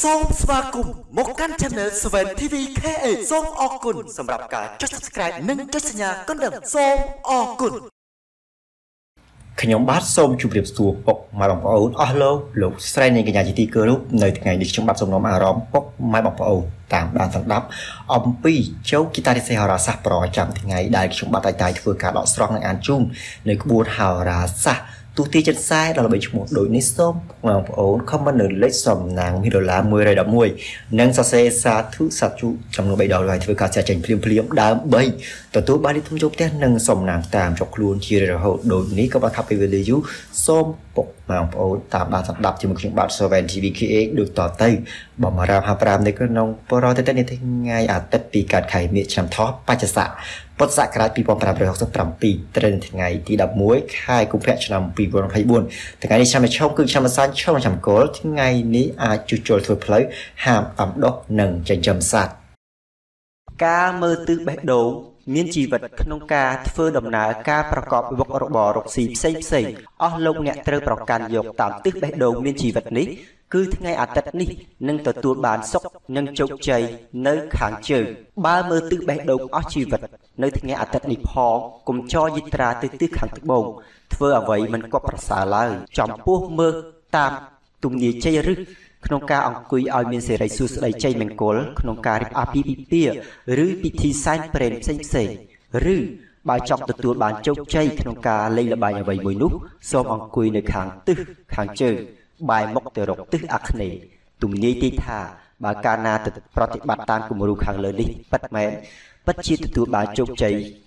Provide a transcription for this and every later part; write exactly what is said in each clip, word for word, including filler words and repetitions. ส้มสวากุมมกันชแนลสเวนทีวีแค่เอส้มออกกุลสำหรับการจด subscribe นึ่งจดสัญญาก็เดิมส้มออกกุลขยมบ้านส้มจูบเรียบสูบปกมาบังพออุ่นอโลลูกใส่ในกระยาจิติเกลุกในถึงไงดิฉันบับสมน้องอารมณ์ปกมาบังพออุ่นตามด่านสังดับอมปีเจ้ากีตาร์เซฮาราซาปรจำถึงไงได้ชมบ้านตายๆคือการหล่อสร้างในอันจุ่มในกบูฮาราซาตุตีจันไซเราไปชมโดยนิสส้มมองโอ้เข้ามาหนึ่งเล็กสมนางมิโดลามวยไรดับมวยนางซาเซซาทุสัจจุจำนวนใบดาวลายทวีการเสียใจเพลียมเพลียมดามใบแต่ตัวบาลีทุ่งโจ๊กเต้นนางสมนางตามจกลูนที่เราโหดโดยนี้ก็มาทับไปเวลียุส้มปกมองโอ้ตามบาสับดับที่มุขบัตรสเวนทีวีคีเอ็กดูต่อเต้บอกมาราพาปรามในกระนองปรอเต้นในทั้งไงอาจเต้นปีการไข่เมียแชมท็อปปัจจัปัจจักรปีปอมปรามเรื่องสัตว์ปีเตรนถึงไงที่ดับมวยค่ายกุมเพชรนำปีบนไพบุญถึงไงที่ชามช่องคือชามซันช่องชามโกลถึงไงนี้อาจุโจทย์เพลย์หามอับดอกหนึ่งจะจำสัตว์กาเมอตื้อแบดโดเมียนจีวัดขนมกาเฟื่อดำนาการประกอบวกรบรกสีเซ็งเซ็งอลงเนี่ยเตอร์ประกันยกตามตื้อแบดโดเมียนจีวัดนี้คือทั้งไงอาทิตย์นี้นั่งต่อตัวบานซกนั่งโจกใจเนื้อขางเจือบ้ามือตื้อแบดโดอชีวัดเนื้อทั้งไงอาทิตย์นี้พอกุมจอยิตราตื้อตื้อขางตื้อบงเฟื่อเอาไว้มันก็ประสาลายจอมพวกมือตามตุ่มดีใจรึขนมกาอังกุยเอาเมียนเสไรสุสไรใจแมงโกลขนมกาเรียบอาพีปีเปียหรือพิธีไซน์เปรมเซ็งเซ็งหรือบายจอมตัวตัวบานโจกใจขนมกาเลยละบายเอาไว้บวยนุกส้มอังกุยในขางตื้อขางเจือบายมกเตอรกตื้ออักเนยตุ่มนี้ตีธาบาการนาติดปฏิบัติตามกุมรูขางเลยนี่ปัดแมนปัดชีตัวตัวบานโจกใจ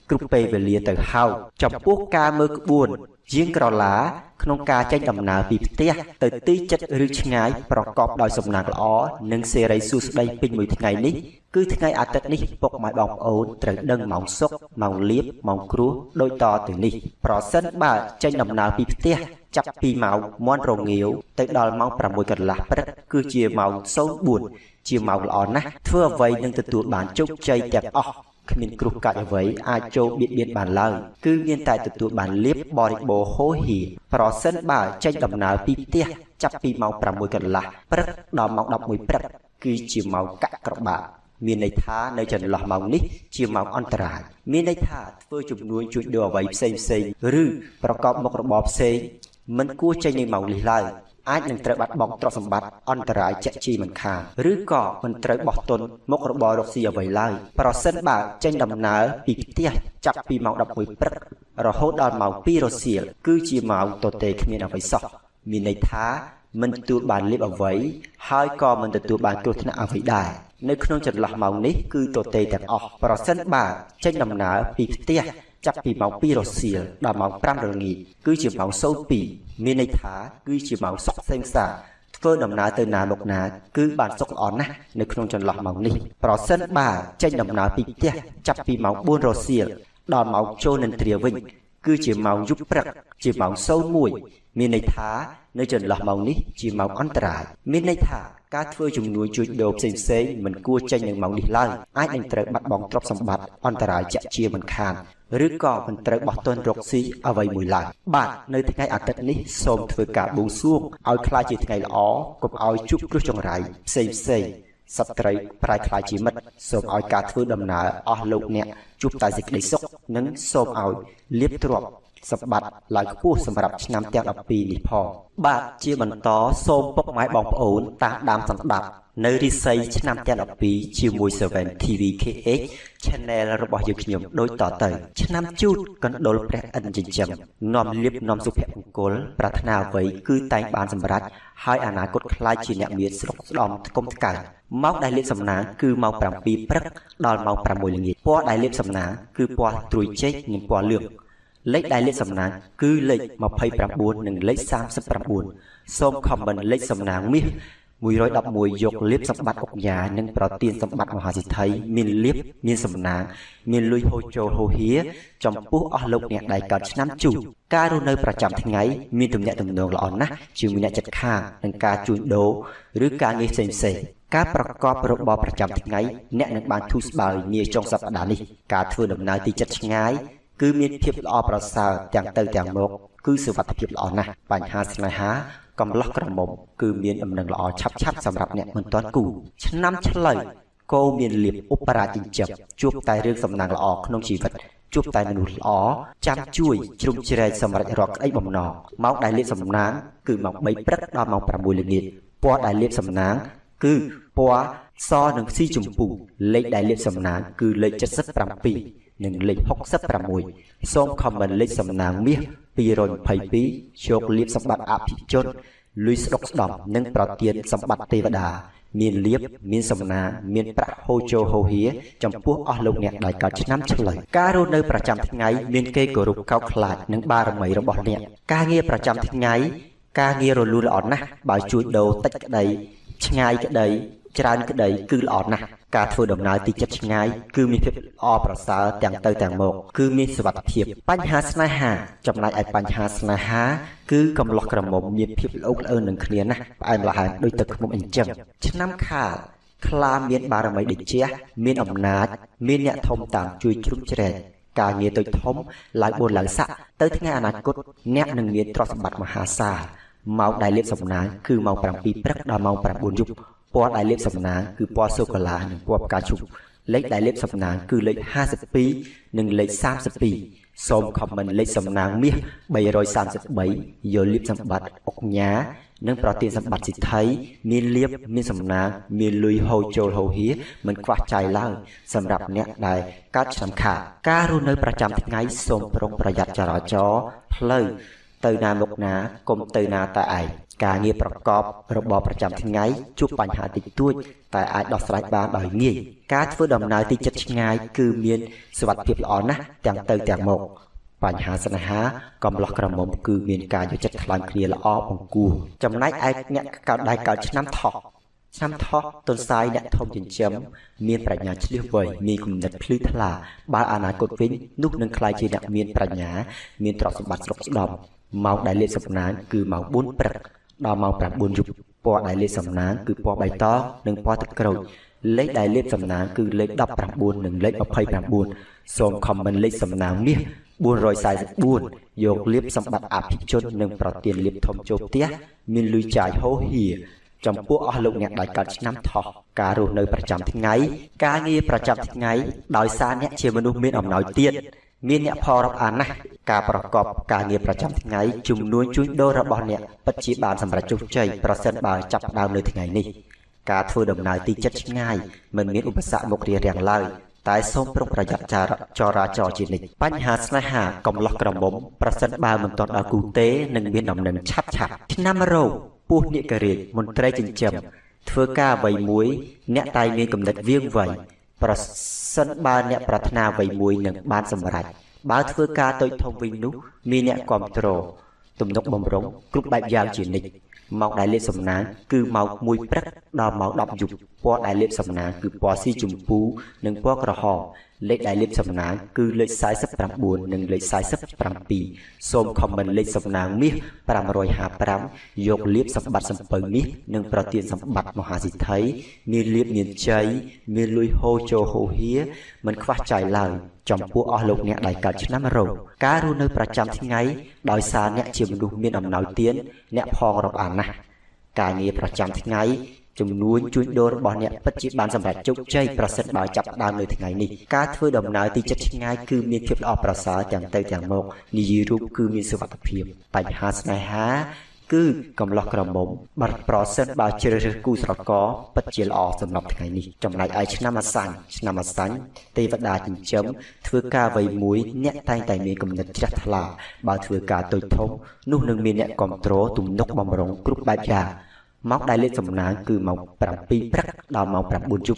กรุบเปย์เวลีเตอร์เฮาจอมพวกกาเมือกบุญยิงกระหล่าขนมกาใจดำนาปีเตี้ยเตยตีจัดหรือชงายประกอบโดยสมนักล้อหนึ่งเซไรซูสได้เป็นมือทั้งไงนี้คือทั้งไงอาทิตย์นี้ปกหมายบอกโอ้ตรึงดังหม่องซกหม่องเลียบหม่องครัวโดยต่อถึงนี้เพราะเส้นบ่าใจดำนาปีเตี้ยจับปีเมาม้วนโรงเงี้ยวเตยดอลเมาประมวยกันหลักประดับคือเจียเมาโซบุญเจียเมาล้อนะเพื่อไว้หนึ่งตัวบานจุกใจแจกออกเมียนกรุบกัดไว้อาโจเบียดเบียนบานเล่าคือเมียนตายตัวตัวบานเล็บบริโบโหหีเพราะเส้นบ่าใจดำนาปีเตี้ยจับปีเมาประมวยกันละประดอมเมาดอกมวยประคือจีเมากะกระบะเมียนในท่าในจันหล่อเมานี้จีเมาอันตรายเมียนในท่าเพื่อจุดนุ้ยจุดเดือไว้เซ็งเซ็งหรือประกอบมกระบอบเซ็งมันกู้ใจในเมาลีไลอาจหนึ่งเตะบัดบอกตรสมบัติอันตรายเจจีมันขาดหรือก่อมันเตะบอกตนมกรบรกสีไว้ไล่เพราะเส้นบ่าเจนดำหนาปีกเตี้ยจับปีเมาดับปุยเปรอะเราโหดดอนเมาปีโรเซียคือจีเมาตัวเตะเมียนเอาไว้สอบมีในท้ามันตัวบานเล็บเอาไว้หายก่อมันจะตัวบานกรุธนาเอาไว้ได้ในขนมจัดหลักเมานี้คือตัวเตะแต่ออกเพราะเส้นบ่าเจนดำหนาปีกเตี้ยจับปีเมาปีโรเซียดอนเมาปรามเรื่องนี้คือจีเมาโซปีมีในท้าคือจีเมาสกเซงสาเฟื่อดำนาเตนาหลกนาคือบานสกอ่อนนะในขนมจันหลอกเมานี่เพราะเส้นบ่าใจดำนาปีเตี้ยจับปีเมาบุญโรเซียดอนเมาโจนันเตรียวิ่งคือจีเมายุบปรักจีเมาโซมวยมีในท้าในจันหลอกเมานี่จีเมาอันตรายมีในท้าการเฟื่อจุ่มนุ้ยจุดโดบเซงเซยมันกลัวใจอย่างเมาดิไลไอ้เองเตะบัดบองตรบสมบัติอันตรายจะเชียมันคานหรือก่อมันเตะบอต้นรกซีเอาไว้มวยลายบาดในที่ไงอาทิตย์นี้สมถือกาบุงซ่วงเอาคลายจีที่ไงล้อกับเอาจุกกรุจงไรเซเซสัตรีปลายคลายจีมัดสมเอาการเฟื่อดำนาอ๋อลูกเนี่ยจุกตายสิกได้ซกนั้นสมเอาเลียบตรวจสมบัติหลายคู่สำหรับนำเตียงอับปีนิพอบาดเจียมันต่อสมปกไม้บองโอนตาดำสัมบัติในรีไซน์ชั้นนำแจกปีชิวมวยเซเว่นทีวีเคเอ็กชแนลระบบยุคยมโดยต่อเติมชั้นนำจุดกันโดนแปรอันจริงจังนอมเล็บนอมสุขแผ่นกลปรารถนาไว้คือแต่งบานสำรัดให้อนาคตคล้ายชินเนมีสกดอมกลมกันเมาได้เล็บสำนักคือเมาปรำปีปรักดอนเมาปรำมวยหลีกปัวได้เล็บสำนักคือปัวตรุยเช็คเงินปัวเลือกเล็กได้เล็กสำนักคือเล็กมาเพย์ปรำบุญหนึ่งเล็กสามสิบปรำบุญส้มคอมบันเล็กสำนักมิมวยร้อยดับมวยยกเล็บสัมบัติอกยาหนึ่งปรตีนสัมบัติมหาสิทธิมีเล็บมีสำนางมีลุยโฮโจโฮเฮียจอมปุ๊อลกเนี่ยได้การน้ำจุการุณเนยประจำทั้งไงมีตุ่มเนี่ยตุ่มนองหล่อนนะจิวมีเนี่ยจัดข้าหนึ่งการจูนโดหรือการเงี้ยเซนเซการประกอบระบบประจำทั้งไงเนี่ยหนึ่งบางทุสบายเงียจงสัปดาห์นี้การเทือนดำนายตีจัดทั้งไงคือมีเพียบล้อประสาทอย่างเตยอย่างโมกคือสวัสดิเพียบล้อนะปัญหาสินหา cầm lắc cả mồm cứ miên âm nâng lọ chắp chắp sầm rập nhẹ mình toán cù chăn năm chăn lời cô miên liệp opera tình chập chuột tai rương sầm nàng lọ không chỉ vật chuột tai mình lọ chăm chui trung chi ray sầm rập rọt ấy bầm nọ máu đại liệt sầm nán cứ mọc mấy đất đo mọc cả mùi lệ nghiệt po đại liệt sầm nán cứ po so nâng si trùng phủ lệ đại liệt sầm nán cứ lệ chất rất trầm pì nâng lệ hốc rất trầm mùi xôm không mình lệ sầm nán miếtปีรอนไพปีโชคเลียบสมบัติอาภิชนลุยสดกดอมนั่งประเทียนสมบัติเทวดามีเลียบมีสมนามีประโฮโจโฮเฮจำพวกอโลกเนี่ยได้การชนะเฉลยการโรนเนอประจำทั้งไงมีเกยกรุกเข้าคลาดนั่งบารมีระบอบเนี่ยการเงียประจำทั้งไงการเงียโรนลุลอ่อนนะบ่าวจุดโดตัดกระไดช่างไงกระไดจรานี่กระไดคืออ่อนนะการทวดอำนาจติดจัดช่างไงคือมีเพชรอประสาแต่งเตยแต่งโมกคือมีสวัสดิเทียบปัญหาสนาหาจำนายไอปัญหาสนาหาคือกำลังกระหม่อมมีเพชรโลกเอิญหนึ่งเคลียนะไอหลานโดยตะขมอินจังชนะข้าคลาเมียนบารมีดิเชียเมียนอำนาจเมียนเนี่ยทมต่างจุยชุบเจริญการเงียโดยทมหลายบนหลายสะเตยทั้งไงอนาคตแนบหนึ่งเมียนตรสมบัติมหาศาลเมาได้เลี้ยงสมนาคือเมาปรางปีพระดาเมาปรางบุญยุบปอดได้เล็บสำนาคือปอโซกลาหนึ่งปอปกาชุกเล็กได้เล็บสำนาคือเล็กห้าสิบปีหนึ่งเล็กสามสิบปีสมคำมันเล็กสำนาเมียใบรอยสามสิบใบโยเล็บสมบัติอกหญ้านั่งปรตีนสมบัติสิทธิ์ไทยมีเล็บมีสำนามีลุยโฮโจโฮเฮมันกว่าใจเล่าสำหรับเนี้ยได้การสำคัญการรู้เนยประจำทั้งไงสมปรงประหยัดจราจรเพลย์เตยนามกนากลมเตยนาตาไอการเงียบประกอบระบอบประจำทั้งไงชุบปัญหาติดตัวแต่อาจดอกสลายบานบ่อยเงียบการฟื้นดำนายติดจัดง่ายคือเมียนสวัสดิ์เพียบอ่อนนะแต่งเติมแต่งหมกปัญหาสนาหากำลังกระหม่อมคือเมียนการอยู่จัดคลานเคลียร์ละอ้อของกูจำนายไอ้เนี่ยการได้การชนะถอกชนะถอกต้นสายเนี่ยทอมจินเฉียมเมียนปัญญาเชื่อวัยมีกลุ่มเด็กพลื้นทลาบาอาณากรฟิ้นนุกนึงคลายจีนักเมียนปัญญาเมียนตรอกสมบัติสกปรกเมาได้เลี้ยงสมนานคือเมาบุญประดาวเมาปรับบุญยุบปอได้เล็บสำนักคือปอใบตองหนึ่งปอตะกรุดเล็กได้เล็บสำนักคือเล็กดับปรับบุญหนึ่งเล็กเอาไพ่ปรับบุญส่งคำมันเล็กสำนักเมียบุญรอยสายบุญโยกเล็บสมบัติอาภิชนหนึ่งปรตีนเล็บทมโจเตี้ยมีลุยจ่ายโหเหี่ยจำพวกอารมณ์เนี่ยได้การน้ำทอการรู้ในประจำทิ้งไงการเงียประจำทิ้งไงดอยซานเนี่ยเชื่อมนุษย์เมียนอ่ำน้อยเตี้ยเมียนเนี่ยพอรับอ่านนะการประกอบการเงียบประจำทั้งไงจุ่มนุ้ยจุ้ยโดระบอนเนี่ยปัจจิบาลสำหรับจุกใจประเสริฐบาลจับดาวเลยทั้งไงนี่การฟื้นดำนายตีจัดง่ายมันมีอุปสรรคหมกเรียงเรียงไล่ตายส้มปรุงประหยัดจาระจราจรจีนิกปัญหาสนาหากำลังกระหม่อมประเสริฐบาลมันตอนอากูเต้หนึ่งเมียนดำเนินชัดฉับที่น้ำโรปูนิกเรียมนตรีจินเจียมเทือก้าใบมุ้ยเนี่ยตายเมียนกำเนิดเวียงไหวประเสริฐบาลเนี่ยปรารถนาใบมุ้ยหนึ่งบานสมรัยบาเทอร์กาโดยทวินุมีเนี่ยคอมโตรตุ่มนกบมร้องกลุ่มใบยาวจีนิกเมาได้เล็บสมนาคือเมามุยประดอเมาดอกยุบปอได้เล็บสมนาคือปอซีจุ่มปูหนึ่งปอกระหอบเล็กได้เล็บสมนาคือเล็กสายสับปรำบุญหนึ่งเล็กสายสับปรำปีโซมคอมเมนเล็กสมนามีปรำรอยหาปรำยกเล็บสัมบัติสัมเปิงมีหนึ่งประเทียนสัมบัติมหาสิทธิมีเล็บเนียนใจมีลุยโฮโจโฮเฮมันคว้าใจเลยจำพวกอโลกเนี่ยได้การชนะมาโรการรู้ในประจำทิ้งไงดอยซาเนี่ยเชื่อมดูมีอำนาจเตี้ยนเนี่ยพองรับอ่านนะการเงียประจำทิ้งไงจำนวนจุดโดนบอลเนี่ยปัจจุบันสำหรับจุกใจประเสริฐบาลจับดาวเลยทั้งไงนี่การทวีดำนายตีจัดทิ้งไงคือมีเทียบอประสาอย่างเตยอย่างโมกนิยรูปคือมีสวัสดิเพียบปัญหาสนาหาคือกำลังกระหม่อมบัตรปรเซนบาเจริญกุศลก็ปัจเจลอสำหรับทั้งไงนี้จำนายไอชนะมาสันชนะมาสันเทวดาจินเฉิมเทือกาใบมุ้ยเนี่ยไต่ไต่เมียกำเนิดจัตลาบาเทือกาโดยทงนู่นหนึ่งเมียเนี่ยกอมโตรตุ่มนกบำรุงกรุบใบยาเมาได้เล็บสำนักคือเมาปรับปีพระดาวเมาปรับบุญจุบ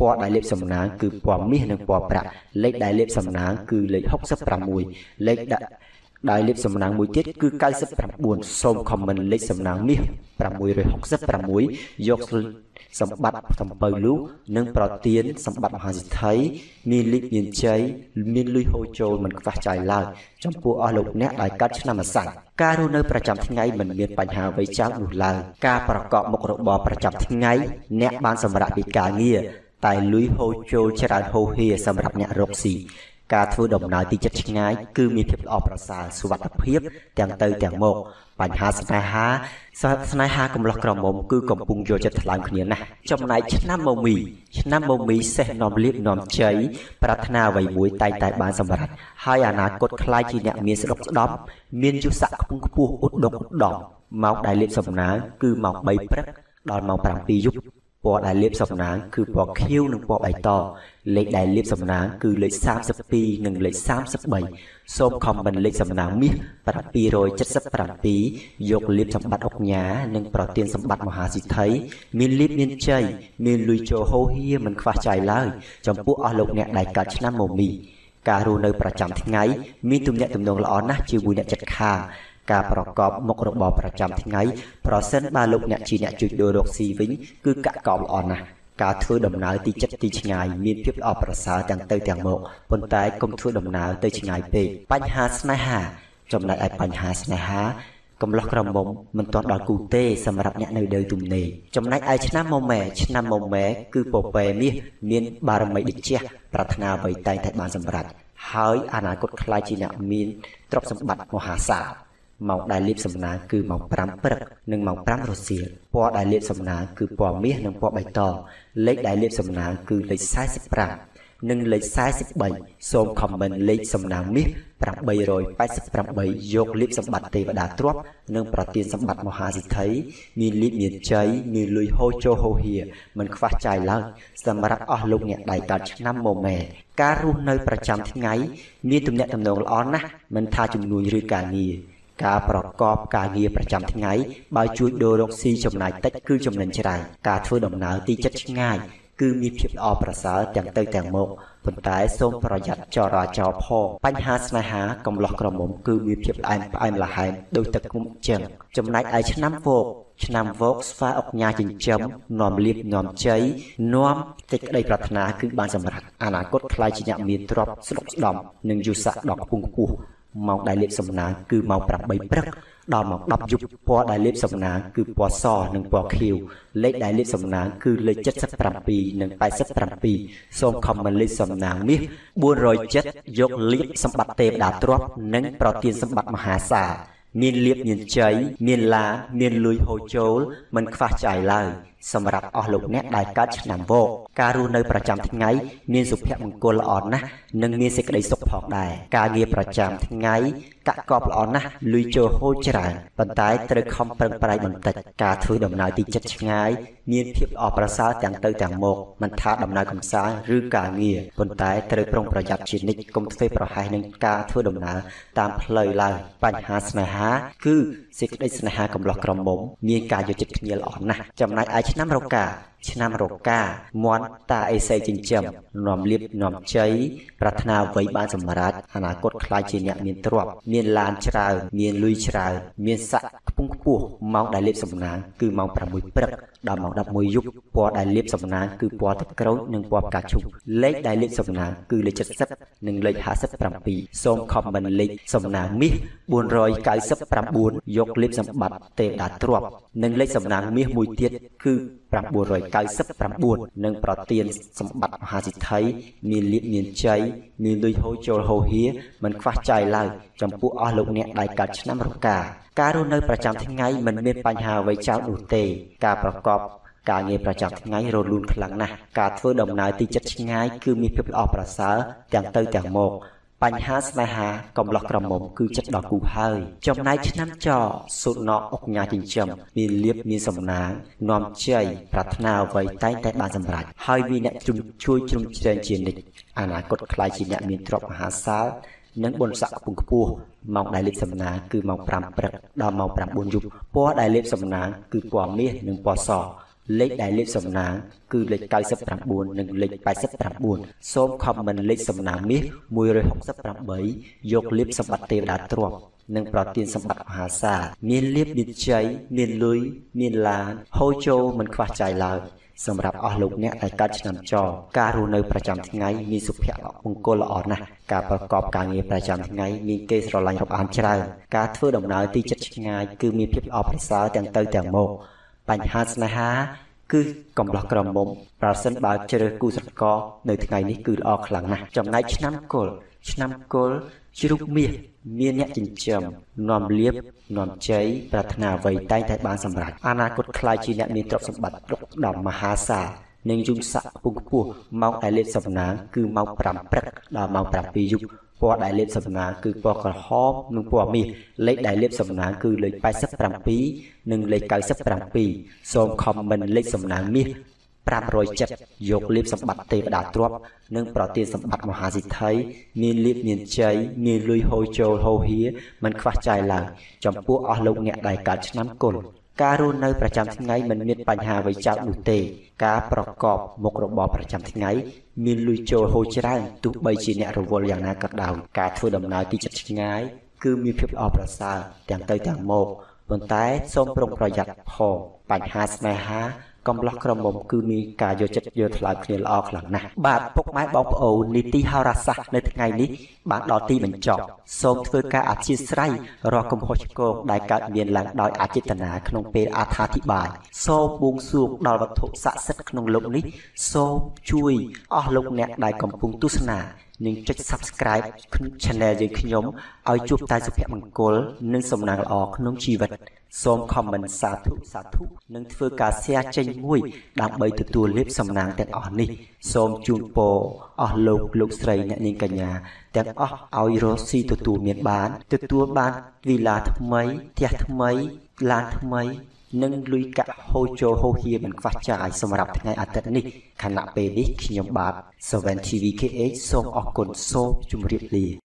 ปอได้เล็บสำนักคือปอมีหนึ่งปอประเล็กได้เล็บสำนักคือเล็กหกสับปรามวยเล็กได้ได้เล็บสำนักมวยเทียดคือไก่สับปรามบุญส้มคอมเมนเล็กสำนักมีปรามวยเลยหกสับปรามวยยกสมบัติทำเปลือกหนึ่งปรตีนสมบัติมหาสิทธิ์มีลิขิตใจมีลุยโฮโจมันกระจายลายจำพวกอารมณ์เนี่ยได้การชนะมาสั่นการรู้ในประจำทั้งไงมันมีปัญหาไว้เจ้าหนุนลายการประกอบมกรบประจำทั้งไงเนี่ยบางสำหรับปีกาเงียแต่ลุยโฮโจชราโฮเฮสำหรับเนี่ยรกสี Cả thua đồng nói tí chất chính ái cứ miễn thiệp lọ bảo xa xua vật ấp hiếp Tàng tư tàng một Bạn hạ sân ai há Sân ai há cũng lọc rộng mồm cứ cổng bùng dô chất thật lãng khả nhớ này Trong này chất nam mô mì Chất nam mô mì sẽ nòm liếp nòm cháy Prat na vầy mũi tay tay bán dòng vật Hai à nà cốt khai chi nhạc miễn sẽ đọc đóm Miễn chú sạc cũng khu út độc út đỏng Máu đại liếp dòng ná cứ máu bấy bớt Đòn máu bảng ti giúp ปอดไดเลียบสำนักคือปอดคิ้วหนึ่งปอดใบต่อเล็กไดเลียบสำนักคือเล็กสามสิบปีปอดไดเลียบสำนักคือเล็กสามสิบสองปอดไดเลียบสำนักคือเล็กสามสิบสามปอดไดเลียบสำนักคือเล็กสามสิบสี่ปอดไดเลียบสำนักคือเล็กสามสิบห้าปอดไดเลียบสำนักคือเล็กสามสิบหกปอดไดเลียบสำนักคือเล็กสามสิบเจ็ด Sốm khom bình lịch sầm nắng miết Bạch bì rồi chất sắp bạch bì Dột liếp sầm bạch ốc nhá Nâng bảo tiên sầm bạch mà hạ dị thấy Miên liếp miên chay Miên lùi cho hô hiê mình khóa chai lời Trong bố ở lục nhạc đại cả chất nam mồm mì Cả rô nơi bà chạm thích ngay Miên tùm nhạc tùm nông là ổn nát chiều bùi nhạc chất khá Cả bà gọp mộc rộng bò bà chạm thích ngay Bà sân ba lục nhạc chi nhạc chụt đồ độc xì vĩnh Cứ cả gọp là ổn nát การทั่วดำน้ำตีจัดตีชงายมีเพียบออกประสาทางเตยทางโมกปนท้ายกรมทั่วดำน้ำคือเพียบออกประสาทางเตยทางโมกปนท้ายกรมทั่วดำน้ำคือเพียบออกประสาทางเตยทางโมกปนท้ายกรมทั่วดำน้ำคือเพียบออกประสาทางเตยทางโมกปนท้ายกรมทั่วดำน้ำคือเพียบออกประสาทางเตยทางโมก หมอกได้เลียบสำนักคือหมอกปรำเปิดหนึ่งหมอกปรำรสเสียปอดได้เลียบสำนักคือเลยสายสิบปรำหนึ่งเลยสายสิบใบโสมคำเหม็นเลียบสำนักมิตรปรำใบโรยไปสิบปรำใบโยกเลียบสำนักเตยประดาตรวบหนึ่งประเตียนสำนักมหาสิทธิมีเลียบเมียนใจมีลุยโฮโจโฮเฮียมันคว้าใจเล่าสำหรับออกลุกเนี่ยได้ตอนน้ำโมเมการุ่นในประจำทั้งไงมีตุ่มเนี่ยตำนองละอ่อนนะมันท่าจุ่มนุยหรือกาณี การปรกอบการเงียประจำทั้งไงบายช่วยโดยโรคซีจำนายแต่คือจำนวนชราการทั่วดำน้ำตีจัดง่ายคือมีเพียบออกประสาทอย่างเตยแต่งโมกผลท้ายส้มประหยัดจราจรพองปัญหาสนาหากำลังกระหม่อมคือมีเพียบอันอันละหายโดยตะกุมเจียงจำนายไอชนะโวก ชนะโวกสฟ้าออกยาจริงจำน้อมติดในปรารถนาคือบ้านสมรัฐอนาคตคลายจิตญาณมีตรอบสลบดำหนึ่งอยู่สะดอกพุงกู เมาได้เลียบสำนักคือเมาปรับใบเปรกดอมเมาดับยุบพอได้เลียบสำนักคือเลยจัดสปรับปีหนึ่งไปสปรับปีสมคำมันเลยสำนักมิบบัวรอยจัดยกเลียบสำนักเตะดาตรวบหนึ่งปรตีนสำนักมหาศาลมีเลียบเมียนใจเมียนลาเมียนลุยโฮโจลมันคว้าใจเลย สำหรับออหลุกเนี่ยได้การชนะโบการูในประจำทั้งไงมีสุภาพมงคลอ่อนนะหนึ่งมีเสกได้สุขพอกได้การเงียประจำทั้งไงกะกอบอ่อนนะลุยโจโฮจรันปันท้ายเตยคอมเปิงปลายมันติดการถือดำน้ำตีจัดไงมีเพียบออกประสาทอย่างเตยอย่างโมกมันท้าดำน้ำกำซาหรือกาเงียปนท้ายเตยปรงประหยัดชีนิกกลมเฟยประหายหนึ่งกาถือดำน้ำตามเพลยลาย ปัญหาสนาหาคือเสกได้สนาหากำลังกระหม่อมเมียนการโยจิตเงียลอ่อนนะจำนายไอชนะโรกาชนะโรกาม้วนตาไอเสยจิงจำนวมเลียบนวมใจ ปรับบวรอยกายสับปรับบุญยกเล็บสัมบัติเตะดาตรวบหนึ่งเล็บสัมนังมีบุญรอยกายสับปรับบุญหนึ่งปรตีนสัมบัติมหาสิทธิมีเลียบเมียนใจ มีลุยโฮโจโฮเฮียมันคว้าใจเลยจำปูอ้อหลุกเนี่ยได้การชนะโรกาการุณในประจำทั้งไงมันเมียนปัญหาไว้เจ้าดูเตะการประกอบ การเงียประจำทั้งไงรวมรุนคลังนะการทั่วดำน้ำตีจัดง่ายคือมีเพียบออกประสาทแต่งเตยแต่งโมกปนท้ายกรมทั่วดำน้ำคือเพียบออกประสาทแต่งเตยแต่งโมกปนท้ายกรมทั่วดำน้ำคือเพียบออกประสาทแต่งเตยแต่งโมกปนท้ายกรมทั่วดำน้ำคือเพียบออกประสาทแต่งเตยแต่งโมก ปัญหาสนาหากรมหลอกกระหม่อมคือจัดดอกกูเฮยจำนายชนะจ่อสุดเนาะสุดเนาะคือจัดดอกกูเฮยจำนายไอชนะโมเมชนะโมเมคือจัดดอกกูเฮยจำนายไอชนะโรกาชนะโรกาม้วนตาไอเสยจิงจำนวมเลียบนวมใจ ปนท้ายกรมหลอกกระหม่อมคือจัดดอกกูเฮยจำนายไอชนะโรกาชนะโรกาม้วนตาไอเสยจิงจำนวมเลียบนวมใจ เล็กได้เล็บสำนักคือเล็กไกลสับปรับบุญหนึ่งเล็กไปสับปรับบุญส้มคำมันเล็กสำนักมิบมวยเลยหกสับปรับใบยกเล็บสัมบัติเตะดาตรวบ หนึ่งปรตีนสัมบัติมหาศาลมีเลียบมีใจมีลุยมีลานโฮโจโฮเฮียมันคว้าใจเลยสำหรับออหลุกเนี่ยได้การชนะโรกาชนะโรกาม้วนตาไอเสยจิงจำนวมเลียบนวมใจ การรูในประจำทั้งไงมีสุภาพออกมงกลอ่อนนะการประกอบการเงียประจำทั้งไงมีเกสรลายขบอันเจริญการทั่วดำน้ำตีจัดง่ายคือมีเพียบออกประสาทแต่งเตยแต่งโมกปัญหาสนาหาคือกำลังกระหม่อมปราศรัยบาลเจริญกุศลกอในทั้งไงนี้คือออกหลังนะจำนายชนะโกล Nam Col Chúc Mia Mia nhẹ chỉnh chầm nòm liếp nòm cháy và thằng nào vầy tay thái bán sầm rạch Anna cột khai chi nhẹ miền trọc sầm bạch độc đỏng mà há xả nên dung xạ vùng cua mau đại lên sầm ná cứ mau bám bẹt là mau bám ví dụ qua đại lên sầm ná cứ qua cả ho nâng qua mi lấy đại lên sầm ná cứ lấy bài sấp bám ví nâng lấy cái sấp bám ví xong comment lên sầm ná miปราบรอยเจ็บยกลิบสัมบัติเตะดาตรวบนึ่งปรตีนสัมบัติมหาสิทธิ์ไทยมีลิบมีใจมีลุยโฮโจโฮเฮียมันคว้าใจหลังจำพวกอารมณ์แง่ใดการชนะกลการุณในประจำที่ไงมันมีปัญหาไว้จากอุเตการประกอบมกรบประจำที่ไงมีลุยโจโฮเจรันตุใบจีเนรวลอย่างนากับดาวการทวดดำน้อยที่จัดที่ไงคือมีเพียบอประสาแต่งเตยแต่งโมกบนใต้ส้มปรงประหยัดพอปัญหาสมัยฮะกำลังกระหม่อมคือมีการโยจัดโยธลายเคลียร์ออกหลังนะบาดพกไม้บองโอนิติฮาราสะในทั้งไงนี้บาดดอตีเหมือนจอบสมเพื่อการอาชีพไรรอกรมโฮชโกได้การเรียนหลังดอยอาจิตนาขนมเปรอาธาธิบายโซบุงสูบดอยวัตถุสะสมขนมลงนี้โซช่วยอ้อลงเนี่ยได้กำปุงตุสนาหนึ่งจุด subscribe ช่องยังขยมเอาจูบตายสุภาพมังกรหนึ่งสมนางออกน้องชีวิตสมคอมเมนต์สาธุสาธุหนึ่งเพื่อการแชร์เชิงมวยดับใบตัวตัวเล็บสมนางแต่อ่อนนี่สมจูนโปอ่อนลูกลูกใส่เนี่ยนิ่งกันยาแต่อ่อนเอาโรซีตัวตัวเมียนบ้านตัวตัวบ้านวิลาทำไมเทียทำไมลานทำไมนึ่งลุยกะโฮโจโฮเฮียมันฟัดจ่ายสำหรับทั้งไงอัตนิขณะเป็นนิคยมบาทสวัสดีทีวีเคเอชส่งออกกลโซจุมเรียบรี